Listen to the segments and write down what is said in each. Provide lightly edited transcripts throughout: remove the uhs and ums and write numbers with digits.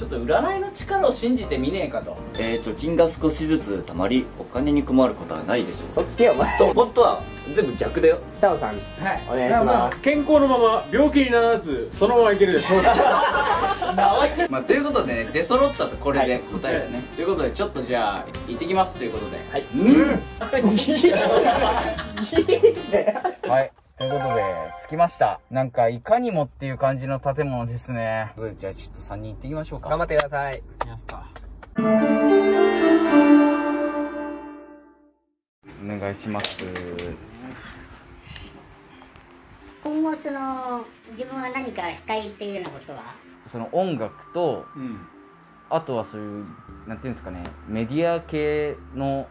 ちょっと占いの力を信じてみねえかと。金が少しずつたまり、お金に困ることはないでしょう。そっつけよお前。本当は全部逆だよ。チャオさん、はい、お願いします。健康のまま病気にならずそのままいけるでしょう。まあということでね、出揃ったとこれで答えるね。ということでちょっとじゃあ行ってきますということで、はい、うん、はい、ということで着きました。なんかいかにもっていう感じの建物ですね。じゃあちょっと3人行ってきましょうか。頑張ってください。行きますか。お願いします。今後その自分は何かしたいっていうようなことは、その音楽と、うん、あとはそういうなんていうんですかね、メディア系の、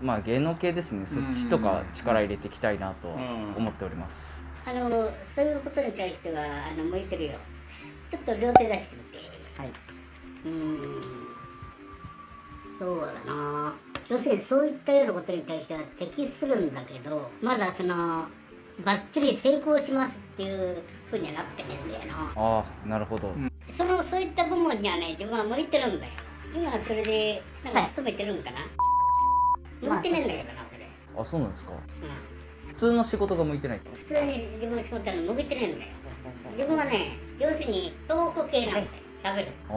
まあ芸能系ですね、そっちとか力入れていきたいなと思っております。そういうことに対しては向いてるよ。ちょっと両手出してみて。はい、うん、そうだな。要するにそういったようなことに対しては適するんだけど、まだそのバッチリ成功しますっていうふうにはなってねえんだよな。ああ、なるほど、うん、そういった部門にはね、自分は向いてるんだよ。今はそれでなんか勤めてるんかな、はい、向いてないんだけどな、それ。あ、そうなんですか。うん、普通の仕事が向いてない。普通に自分の仕事は向いてないんだよ。自分はね、要するに東北系なんだよ、食べる。ああ。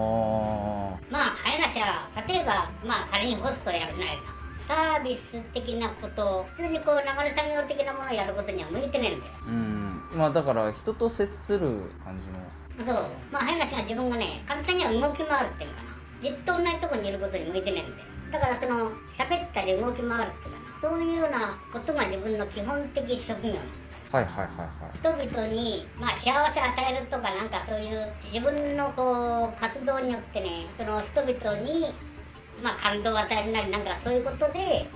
まあ、早なしは、例えば、まあ、仮にホストをやるじゃないな。サービス的なことを、普通にこう流れ作業的なものをやることには向いてないんだよ。うん。まあ、だから、人と接する感じも。そう。まあ、早なしは自分がね、簡単には動き回るっていうのかな。じっと同じとこにいることに向いてないんだよ。だからその喋ったり動き回るっていうかな、そういうようなことが自分の基本的職業。はいはいはいはい。人々にまあ幸せを与えるとか、なんかそういう自分のこう活動によってね、その人々にまあ感動を与えるなり、なんかそういうことで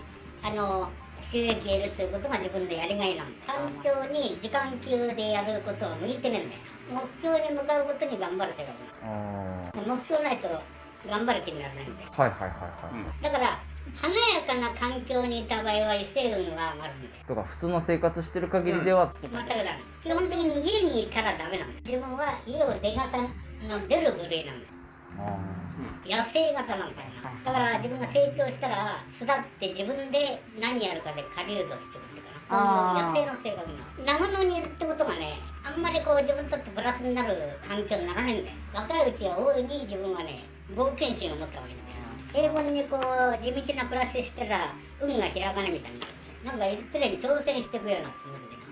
収益を得るということが自分のやりがいなんだ。単調に時間給でやることは向いてないんだよ。目標に向かうことに頑張るってこと。目標ないと頑張る気にならないんで。はいはいはいはい。だから華やかな環境にいた場合は異性運が上がるんで。だから普通の生活してる限りでは。全くだ。基本的に家にいたらダメなんだ。自分は家を出型の出る部類なんだ。野生型なんだよ。だから自分が成長したら巣立って自分で何やるかで狩人をしてくるんだから。野生の性格なの。長野にいるってことがね、あんまりこう自分にとってプラスになる環境にならないんだよ。若いうちは大いに自分はね、冒険心を持った方がいいんだけど、平凡にこう地道な暮らししたら運が開かないみたいな、なんか常に挑戦していくような気持ちでな。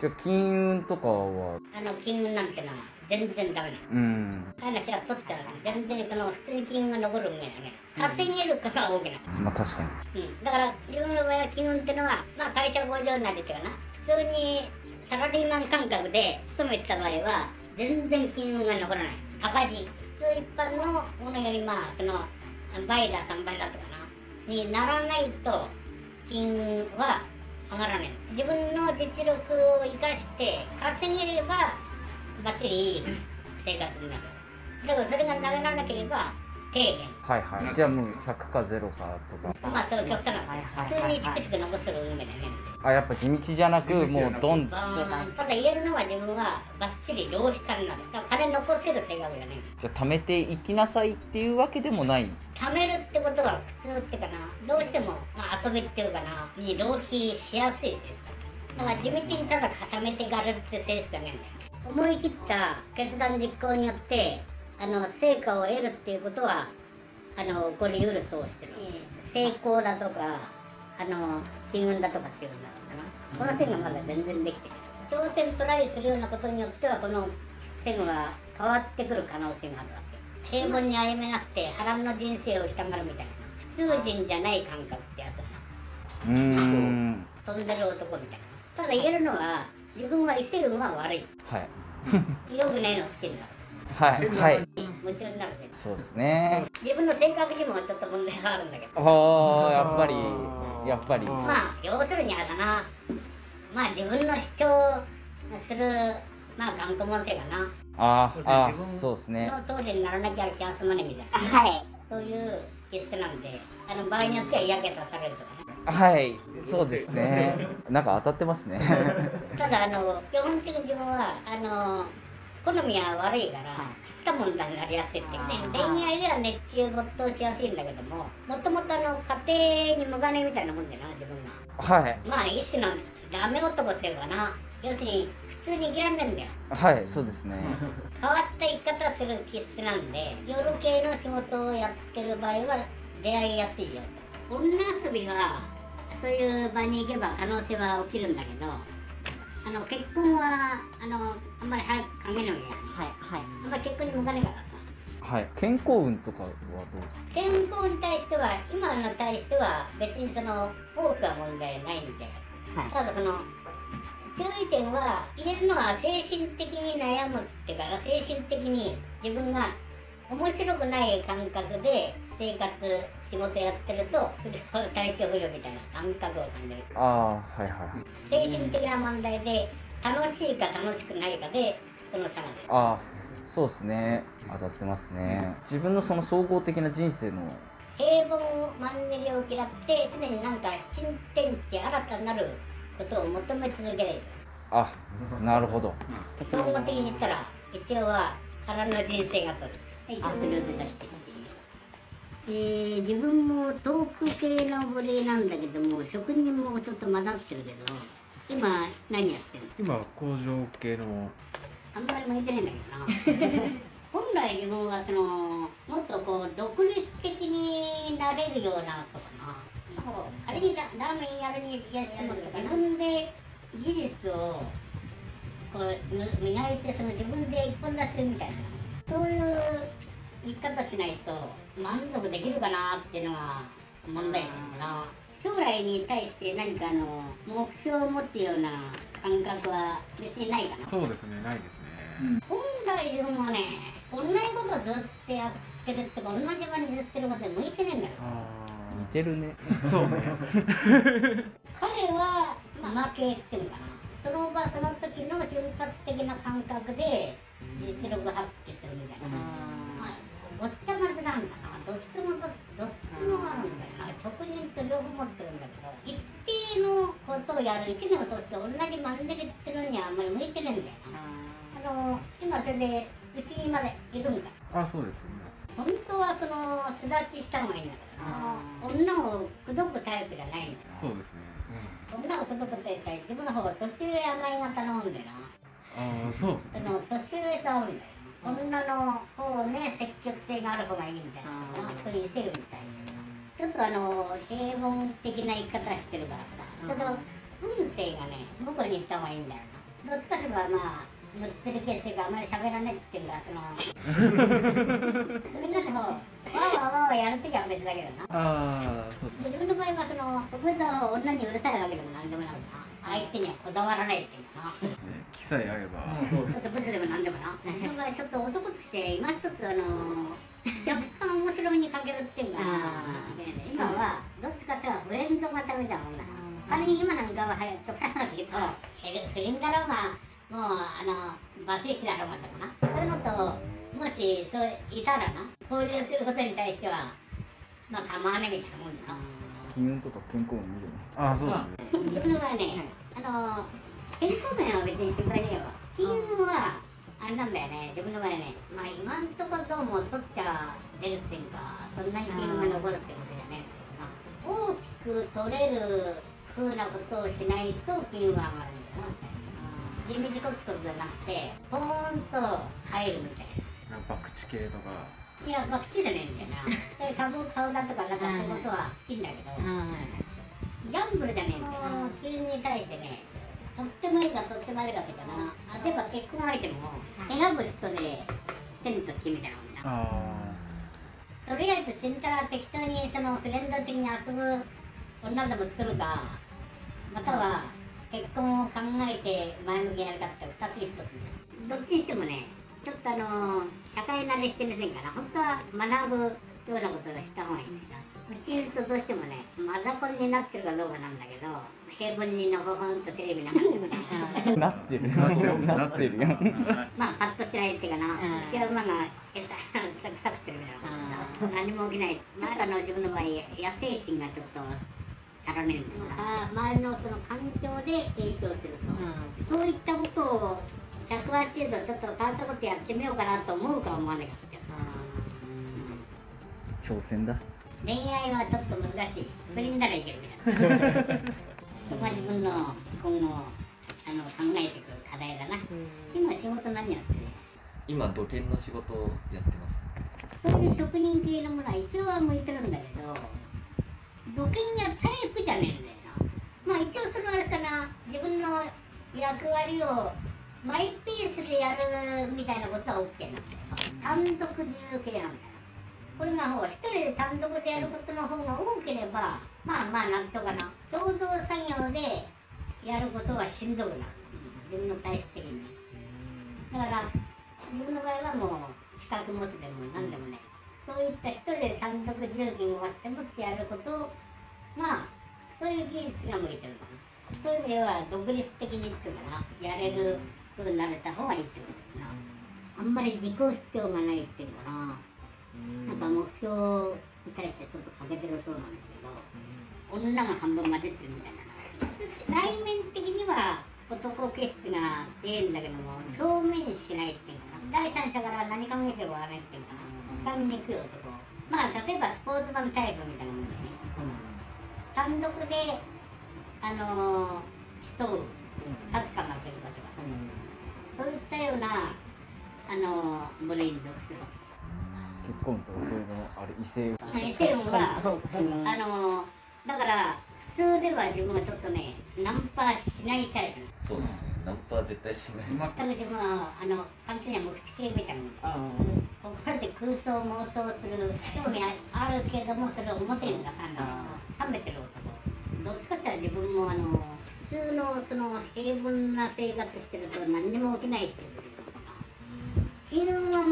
じゃあ金運とかは金運なんてのは全然ダメなの。話は取ったら全然この普通に金運が残る運がね、稼げるかが大きな。まあ確かに、だから自分の場合は金運ってのはまあ会社工場になるっていうかな、普通にサラリーマン感覚で勤めてた場合は全然金運が残らない。赤字一般のものよりまあその倍だ3倍だとかなにならないと金運は上がらない。自分の実力を生かして稼げればバッチリいい生活になる。だからそれがなくならなければ底辺。はいはい。じゃあもう100か0かとか。まあその極端な普通にチクチク残す運命だね。あ、やっぱ地道じゃなくもうどんどん。ただ言えるのは自分はバッチリ浪費家になる。金残せる性格じゃない。じゃあ貯めていきなさいっていうわけでもない。貯めるってことは普通ってかな、どうしてもまあ遊びっていうかなに浪費しやすいですから。だから地道にただ固めていかれるって性質がないんだよね。思い切った決断実行によって成果を得るっていうことは起こりうるそうしてる。成功だとか金運だとかっていうんだろうな。この線がまだ全然できてない。挑戦トライするようなことによってはこの線は変わってくる可能性があるわけ。平凡に歩めなくて波乱の人生をしたがるみたいな、普通人じゃない感覚ってやつだな。飛んでる男みたいな。ただ言えるのは自分は異性運は悪い。はい。よくないの好きになる。はいはい。夢中になるね。そうですね。自分の性格にもちょっと問題があるんだけど。ああ、やっぱり。まあ要するにあれだな。まあ自分の主張するまあ頑固者性かな。ああ、そうですね。その通りにならなきゃ気休まねみたいな。はい。そういう気質なんで、場合によっては嫌気さされるとかね。はい、そうですね。なんか当たってますね。ただ基本的に自分は好みは悪いから、切ったものになりやすいって、恋愛では熱中没頭しやすいんだけども、もともと家庭に無金みたいなもんだよな、自分が。はい。まあ、一種のダメ男っていうかな、要するに、普通に嫌んでんだよ。はい、そうですね。変わった生き方する気質なんで、夜系の仕事をやってる場合は、出会いやすいよ。女遊びは、そういう場に行けば可能性は起きるんだけど、結婚はあんまり早く考えないよね。はいはい。結婚に向かないからさ。はい。健康運とかはどうですか？健康に対しては、今の対しては別に多くは問題ないんで、はい、ただ注意点は言えるのは、精神的に悩むっていうから、精神的に自分が面白くない感覚で生活仕事やってると、それを体調不良みたいな感覚を感じる。ああ、はいはい。精神的な問題で、楽しいか楽しくないかでその差が出る。ああ、そうですね。当たってますね。自分の総合的な人生の平凡マンネリを嫌って、常に新天地、新たなることを求め続ける。あ、なるほど。総合的に言ったら、一応は腹の人生が取る。悪霊で出して。自分もトーク系の部類なんだけども、職人もちょっと混ざってるけど、今何やってるの？今は工場系の。あんまり向いてないんだけどな。本来自分はもっと独立的になれるようなとかな。あれにラーメンやるにやっても自分で技術を磨いて、自分で一本出すみたいな。そういう生き方しないと満足できるかなっていうのが問題なのかな。将来に対して何か目標を持つような感覚は別にないかな。そうですね、ないですね。本来自分はね、同じことずっとやってるってか、同じ場にずっとやることで向いてないんだよ。似てるね。そうね。彼は、負けっていうのかな。その場その時の瞬発的な感覚で実力発揮するみたいな。ごっちゃまぜなんだな。どっちもあるんだよな。職人と両方持ってるんだけど、一定のことをやる、一年を通して同じマンネリってのにはあんまり向いてないんだよな。今それでうちにまでいるんだ。あ、そうです、います。本当は巣立ちした方がいいんだからな。女を口説くタイプじゃないんだよ。そうですね。女を口説くタイプは自分の方が年上甘いが頼んでな。ああ、そう。年上頼んでな。女の方ね、積極性がある方がいいみたいな、そういう性に対してちょっと平凡的な生き方してるからさ、ちょっと運勢がね、向こうに行った方がいいんだよな。どっちかといえばむっつり系性があまり喋らないっていうか、みんなでわーわーやるときは別だけどな。ああ、そう。自分の場合は特別は女にうるさいわけでもなんでもなくな。相手にはこだわらないっていうかな。気さえ合えば。ちょっとブスでもなんでもな。やっぱりちょっと男として今一つ若干面白みに欠けるっていうか、今はどっちかっていうとフレンド型みたいなもんだな。仮に今なんかは流行っとかなけど、不倫だろうが、もうバツイチだろうがとかな。そういうのと、もしいたらな、交流することに対しては、まあ構わねえみたいなもんだな。金運とか健康運見るね。ああ、そうですね。自分の場合ね、健康面は別に心配ねえわ。金運はあれなんだよね。自分の場合ね、まあ今んとこどうも取っちゃ出るっていうか、そんなに金運が残るってことじゃねえからな。大きく取れるふうなことをしないと金運は上がるみたいな。地道こつこつじゃなくて、ポーンと入るみたいな。博打系とか。いや、博打じゃねえんだよな。そういう株を買うだとか、そういうことはいいんだけど、ギャンブルじゃねえんだよな。金に対してね、とってもいいかとっても悪いかっていうかな。例えば結婚相手も、選ぶ人で天と地みたいなもんな。とりあえず、ちんたら適当にフレンド的に遊ぶ女でも作るか、または結婚を考えて前向きにやるかって2つに1つだ。どっちにしてもね、ちょっと社会慣れしてませんから、本当は学ぶようなことをした方がいいんだけど、うちいるとどうしてもね、マザコンになってるかどうかなんだけど、平凡にのほほんとテレビ流れてるから。なってるよ、なってるよ。まあ、パッとしないっていうかな、牛や馬が餌、臭くてるみたいな、何も起きない。まだ自分の場合、野生心がちょっと足らないんですが、周りの環境で影響すると。そういったことを100爆破してるとちょっと変わったことやってみようかなと思うか思わないかっていう、挑戦だ。恋愛はちょっと難しい。不倫ならいけるみたいなそこは自分の今後考えてくる課題だな。今仕事何やってる？今土建の仕事をやってます。そういう職人系のものは一応は向いてるんだけど、土建や体育じゃねえんだよな。まあ一応そのあれさな、自分の役割をマイペースでやるみたいなことは OK なんだけど、単独自由系なんだよ。これの方は一人で単独でやることの方が多ければまあまあなんとかな、共同作業でやることはしんどくなる、自分の体質的に。だから自分の場合はもう資格持ってでも何でもね、そういった一人で単独自由に動かしてもってやることを、まあそういう技術が向いてるかな。そういう意味では独立的にっていうかな、やれるふうになれた方がいいってことだな。あんまり自己主張がないっていうかな、なんか目標に対してちょっと欠けてるそうなんだけど、女が半分混じってるみたいな。内面的には男気質が強いんだけども、表面にしないっていうかな、第三者から何考えても笑わないっていうかな、掴みにくい男。まあ例えばスポーツマンタイプみたいなもんだよね。単独で競う、勝つか負けるかとか、そういったような部類に属する。結婚とかそういうのある異性運。異性運はだから普通では自分はちょっとね、ナンパしないタイプ。そうですね。ナンパは絶対しない。全く自分は完全には無口系みたいな。心で空想妄想する、興味あるけれどもそれを表に出さない、冷めてる男。どっちかっていうと自分も普通の平凡な生活してると何でも起きないっていうかな。金は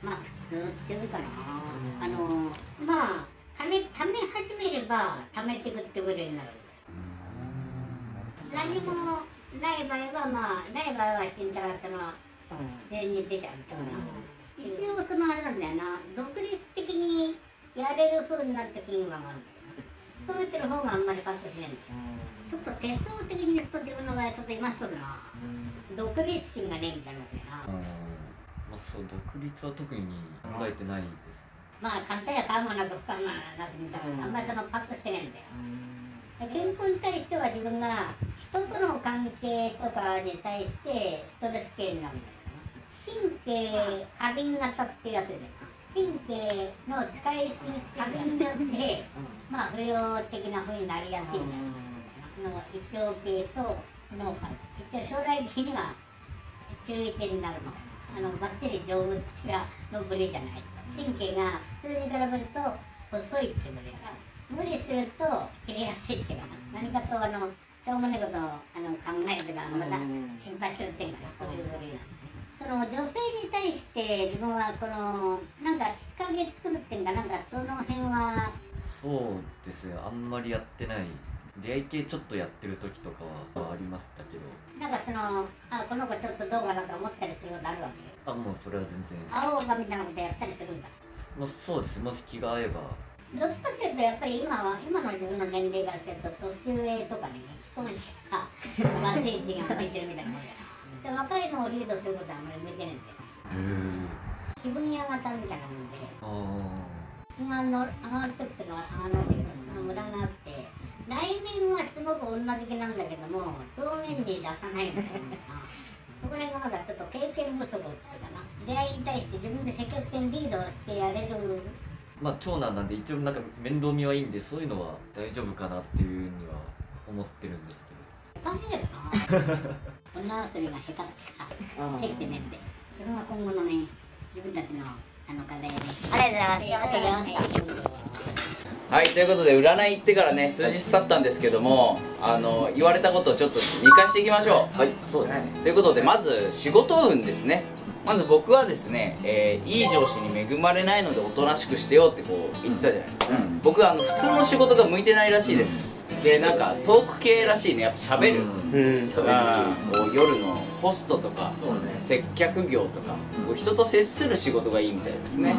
まあ普通っていうかな。まあ金貯め始めれば貯めてくってことになる。何もない場合はちんたらってのは自然に出ちゃうってことな。一応あれなんだよな、独立的にやれる風になると金はあるんだよ。勤めてる方があんまりパッとしないんだけど、ちょっと手相的に言うと自分の場合はちょっといますぐな、独立心がねえみたいなことやな。まあそう、独立は特に考えてないです、ね。まあ簡単や可能なく不可能なくみたいな、あんまりパッとしてないんだよ。健康に対しては自分が人との関係とかに対してストレス系になるんだよな。神経過敏型っていうやつでな。神経の使いすぎ過敏によって、まあ不良的な風になりやすいんだよ。胃腸系と脳から。一応将来的には注意点になるの。バッテリー丈夫の部類じゃない。神経が普通に比べると細いって部類だ。無理すると切れやすいっていうかな。何かとしょうもないことを考えるとか、また心配するっていうかな、そういう部類なんだ。女性に対して自分はなんかきっかけ作るっていうか、なんかその辺はそうですね、あんまりやってない。出会い系ちょっとやってる時とかはありましたけど、なんかあ、この子ちょっとどうかなと思ったりすることあるわけ？あ、もうそれは全然。会おうかみたいなことやったりするんだ。もうそうです、もし気が合えば。どっちかっていうとやっぱり今の自分の年齢からすると年上とかね、既婚者がバツイチがついてるみたいなもんだよ。若いのをリードすることはあんまり向いてないんだよ。気分屋型みたいなもんで、気が上がるときってのは上がらないけど、ムラがあって、内面はすごく女好きなんだけども表現に出さないみたいなそこら辺がまだちょっと経験不足っていうかな。出会いに対して自分で積極的にリードしてやれる。まあ長男なんで一応なんか面倒見はいいんで、そういうのは大丈夫かなっていうには思ってるんですけど。大変だよな女遊びが下手とかできてねって、それが今後のね、自分たちの課題で。ありがとうございます。はい、ということで占い行ってからね、数日経ったんですけども、言われたことをちょっと見返していきましょう。はい、そうですね。ということで、まず仕事運ですね。まず僕はですね、いい上司に恵まれないのでおとなしくしてよってこう言ってたじゃないですか。僕は普通の仕事が向いてないらしいです。でなんかトーク系らしいね、やっぱしゃべる、夜のホストとか、ね、接客業とか、人と接する仕事がいいみたいですね。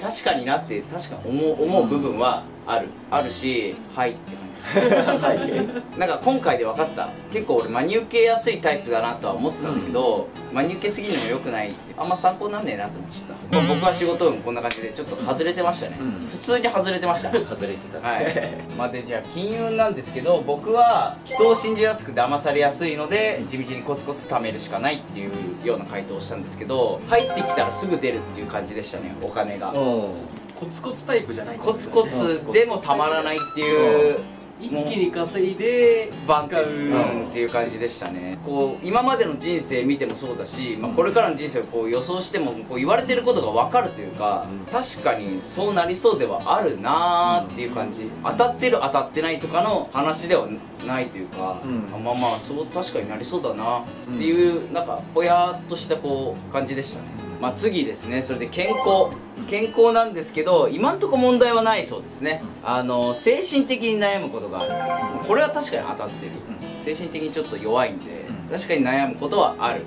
確かになって確か思う部分はあるし、はいって感じです。なんか今回で分かった。結構俺真に受けやすいタイプだなとは思ってたんだけど、真に受けすぎるのも良くないって、あんま参考になんねえなと思っちゃった。僕は仕事運こんな感じでちょっと外れてましたね。普通に外れてました。外れてた。はい。まあで、じゃあ金運なんですけど、僕は人を信じやすく騙されやすいので地道にコツコツ貯めるしかないっていうような回答をしたんですけど、入ってきたらすぐ出るっていう感じでしたね。お金がコツコツタイプじゃない、コツコツでもたまらないっていう、一気に稼いでバンカーっていう感じでしたね。こう今までの人生見てもそうだし、まあ、これからの人生をこう予想してもこう言われてることが分かるというか、確かにそうなりそうではあるなーっていう感じ。当たってる当たってないとかの話ではないというか、まあまあそう確かになりそうだなっていう、なんかぽやっとしたこう感じでしたね。まあ次ですね。それで健康なんですけど、今んとこ問題はないそうですね。精神的に悩むことがある。これは確かに当たってる。精神的にちょっと弱いんで確かに悩むことはある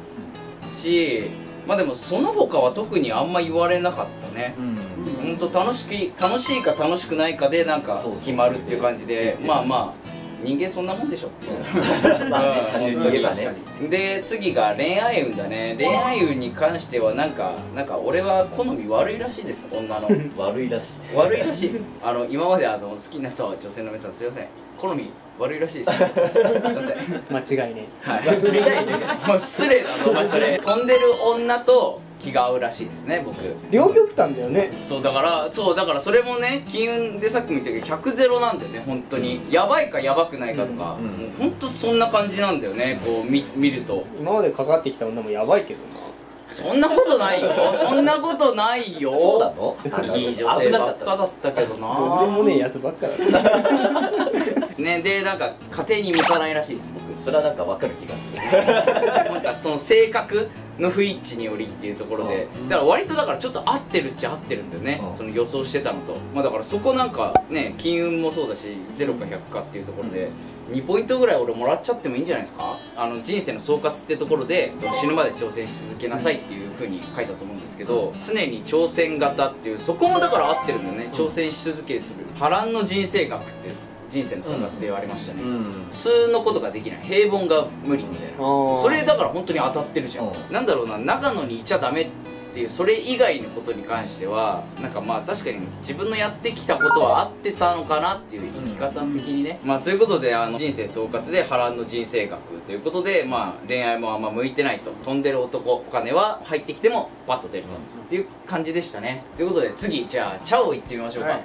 し、まあでもその他は特にあんま言われなかったね。ほんと楽しいか楽しくないかでなんか決まるっていう感じで、まあまあ人間そんなもんでしょっていう。で次が恋愛運だね。恋愛運に関してはなんか俺は好み悪いらしいです。女の悪いらしい今まで好きになった女性の皆さんすいません、好み悪いらしいです。すいません、間違いね。もう失礼だぞお前それ。飛んでる女と気が合うらしいですね。僕両極端だよね。そうだからそれもね、金運でさっきも言ったけど100ゼロなんだよね。本当にやばいかやばくないかとか、もう本当そんな感じなんだよね。こう見ると今までかかってきた女もやばいけどな。そんなことないよ、そんなことないよ。そうだろ、いい女性ばっかだったけどな。とんでもねえやつばっかだったですね。でなんか家庭に向かないらしいです。僕それはなんか分かる気がする。なんかその性格の不一致によりっていうところで、だから割とだからちょっと合ってるっちゃ合ってるんだよね、その予想してたのと。まあだからそこなんかね、金運もそうだし0か100かっていうところで2ポイントぐらい俺もらっちゃってもいいんじゃないですか。人生の総括ってところで、その死ぬまで挑戦し続けなさいっていうふうに書いたと思うんですけど、常に挑戦型っていう、そこもだから合ってるんだよね。挑戦し続けする波乱の人生学って人生の総括で言われましたね。普通のことができない、平凡が無理みたいな。それだから本当に当たってるじゃん。なんだろうな、長野にいちゃダメっていう、それ以外のことに関してはなんかまあ確かに自分のやってきたことは合ってたのかなっていう生き方的にね。まあそういうことで人生総括で波乱の人生学ということで、まあ恋愛もあんま向いてないと、飛んでる男、お金は入ってきてもパッと出るとっていう感じでしたね。ということで次、じゃあチャオ行ってみましょうか。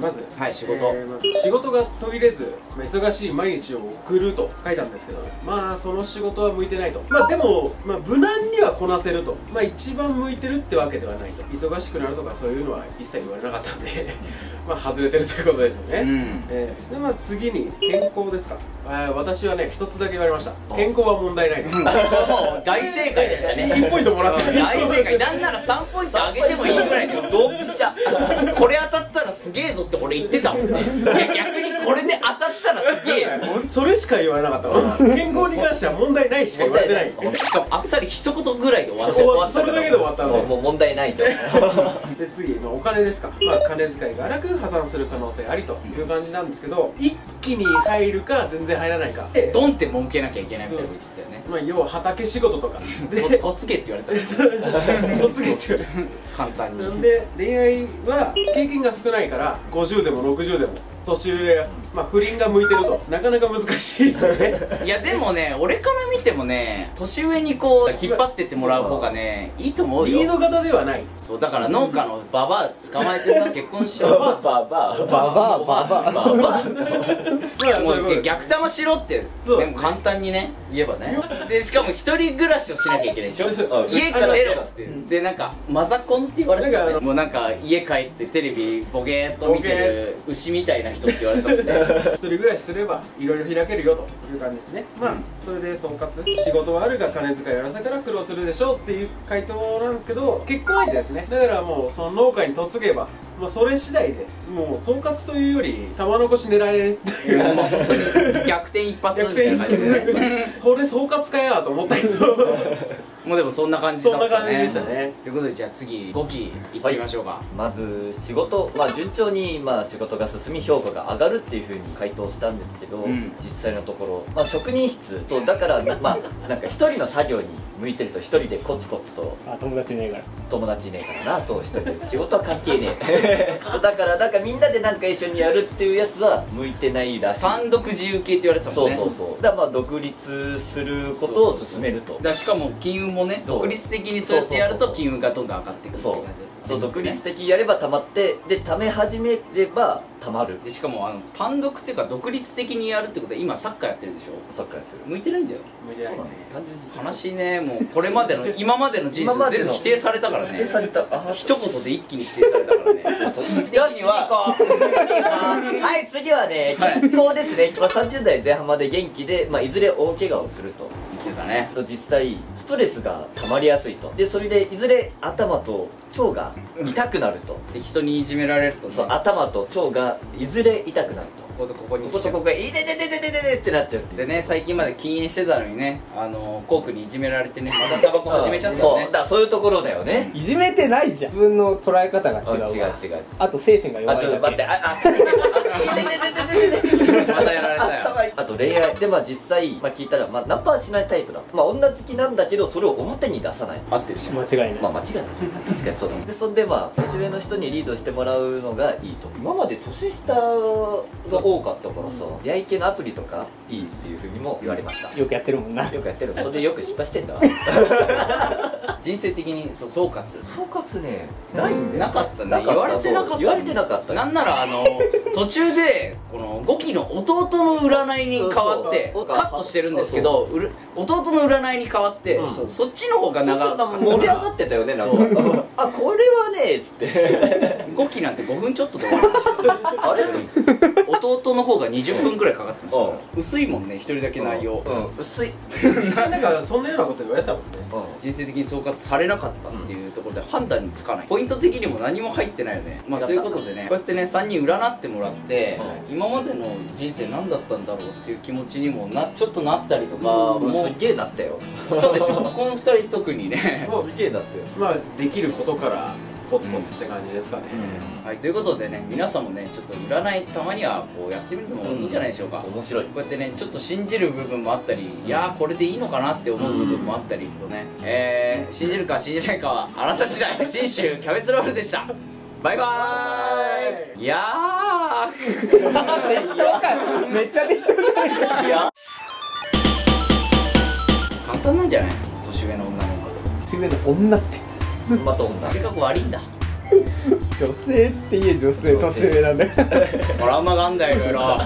まず仕事が途切れず忙しい毎日を送ると書いたんですけど、まあその仕事は向いてないと。まあでもまあ無難にはこなせると。まあ一番向いてるってわけではないと。忙しくなるとかそういうのは一切言われなかったんでまあ外れてるということですよね。でまあ次に健康ですか。私はね一つだけ言われました。健康は問題ない。もう大正解でしたね。1ポイントもらって大正解。なんなら3ポイント上げてもいいぐらいのドンピシャ。これ当たったらすげえぞって俺言ってたもんね。逆にこれで当たったらすげえ。それしか言われなかったわ。健康に関しては問題ないしか言われてない。しかもあっさり一言ぐらいで終わっちゃった。それだけで終わったの。もう問題ないと。で次お金ですか。まあ金遣いが荒く破産する可能性ありという感じなんですけど、一気に入るか全然入らないか、ドンって儲けなきゃいけないみたいなこと言ってたよね。まあ要は畑仕事とかでとつけって言われちゃった。とつけって言われ簡単に。なんで恋愛は経験が少ないから50でも60でも年上、まあ不倫が向いてるとなかなか難しいですね。いやでもね、俺から見てもね、年上にこう引っ張ってってもらう方がねいいと思うよ。リード型ではない。そうだから農家のババア捕まえてさ、結婚しちゃう。ババアもう逆玉しろってでも簡単にね言えばね。でしかも一人暮らしをしなきゃいけないでしょ。家から出ろでなんかマザコンって言われて、もうなんか家帰ってテレビボゲーっと見てる牛みたいな人って言われたもんね。一人暮らしすればいろいろ開けるよという感じですね。まあそれで総括、仕事はあるが金遣いやらせから苦労するでしょうっていう回答なんですけど、結婚相手ですね。ね。だからもうその農家に嫁げば、まあ、それ次第でもう総括というより玉残し狙えっていう逆転一発みたいな感じで、ね、これ総括かやと思ったけどもうでもそんな感じだったね。ということでじゃあ次5期いってみましょうか。はい、まず仕事、まあ、順調にまあ仕事が進み評価が上がるっていうふうに回答したんですけど、うん、実際のところ、まあ、職人室とだからまあなんか一人の作業に向いてると一人でコツコツと、あ、友達いねえからな、そう一人で仕事は関係ねえだからなんかみんなでなんか一緒にやるっていうやつは向いてないらしい。単独自由形って言われてたもんね。そうそうそう、だからまあ独立することを勧めると。だしかも金運もね、独立的にそうやってやると金運がどんどん上がってくるって感じ。そう、独立的やればたまって、でため始めればたまる。でしかも単独っていうか独立的にやるってことは、今サッカーやってるでしょ。サッカーやってる。向いてないんだよ。向いてないね。悲しいね。もうこれまでの今までの人生全部否定されたからね。否定された。一言で一気に否定されたからね。よし、次ははい、次はね、健康ですね。30代前半まで元気で、いずれ大怪我をすると言ってたね。実際ストレスが溜まりやすいと。でそれでいずれ頭と腸が痛くなると。で人にいじめられると、そう、頭と腸がいずれ痛くなると。こことここにこことここが「いででででででで」ってなっちゃって。でね、最近まで禁煙してたのにね、コークにいじめられてね、またタバコ始めちゃったよね。そうだ、そういうところだよね。いじめてないじゃん。自分の捉え方が違う。違う。あと精神が弱い。あ、ちょっと待って、またやられたよ。あと恋愛で、実際聞いたらナンパはしないタイプだと。女好きなんだけどそれを表に出さない。合ってるし間違いない。間違いない、確かにそうだ。でそんで年上の人にリードしてもらうのがいいと。今まで年下が多かったからさ、出会い系のアプリとかいいっていうふうにも言われました。よくやってるもんな。よくやってる。それでよく失敗してんだ。人生的に総括。総括ね、ないんだよ。なかったね。言われてなかった。言われてなかった。なんなら途中でこの5期の弟の占いに変わってカットしてるんですけど、弟の占いに変わってそっちの方が長く盛り上がってたよね。なんかあ、これはねっつって5期なんて5分ちょっとで終わりました。あれ？弟の方が20分くらいかかってました。薄いもんね、一人だけ内容薄い。実際なんかそんなようなこと言われたもんね。人生的に総括されなかったっていうところで判断につかない。ポイント的にも何も入ってないよね。ということでね、こうやってね3人占ってもらって、今までの人生何だったんだろうっていう気持ちにもちょっとなったりとか。もうすげえなったよ。そうでしょ、この2人特にね。もうすげえなったよ。できることからコツコツって感じですかね。はい、ということでね、皆さんもね、ちょっと占いたまにはこうやってみるのもいいんじゃないでしょうか。面白い。こうやってね、ちょっと信じる部分もあったり、いやーこれでいいのかなって思う部分もあったりとね、信じるか信じないかはあなた次第。信州キャベツロールでした。バイバーイ。いやーめっちゃ適当だよ。簡単なんじゃない、年上の女の子。年上の女ってまた女性格悪いんだ。女性って言え、女性年上なんだ。トラウマがあんだよ、いろいろ。